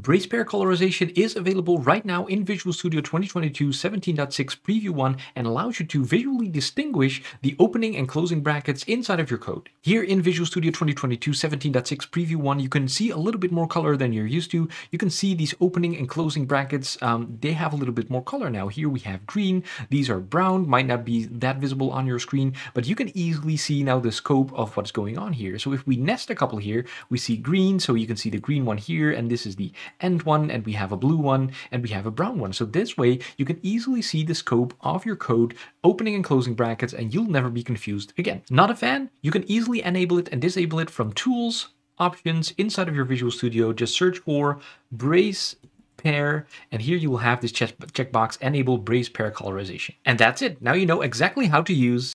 Brace Pair Colorization is available right now in Visual Studio 2022 17.6 Preview 1 and allows you to visually distinguish the opening and closing brackets inside of your code. Here in Visual Studio 2022 17.6 Preview 1, you can see a little bit more color than you're used to. You can see these opening and closing brackets, they have a little bit more color now. Here we have green, these are brown, might not be that visible on your screen, but you can easily see now the scope of what's going on here. So if we nest a couple here, we see green, so you can see the green one here, and this is the end one, and we have a blue one, and we have a brown one. So this way, you can easily see the scope of your code, opening and closing brackets, and you'll never be confused again. Not a fan? You can easily enable it and disable it from Tools, Options, inside of your Visual Studio. Just search for Brace Pair, and here you will have this checkbox, Enable Brace Pair Colorization. And that's it. Now you know exactly how to use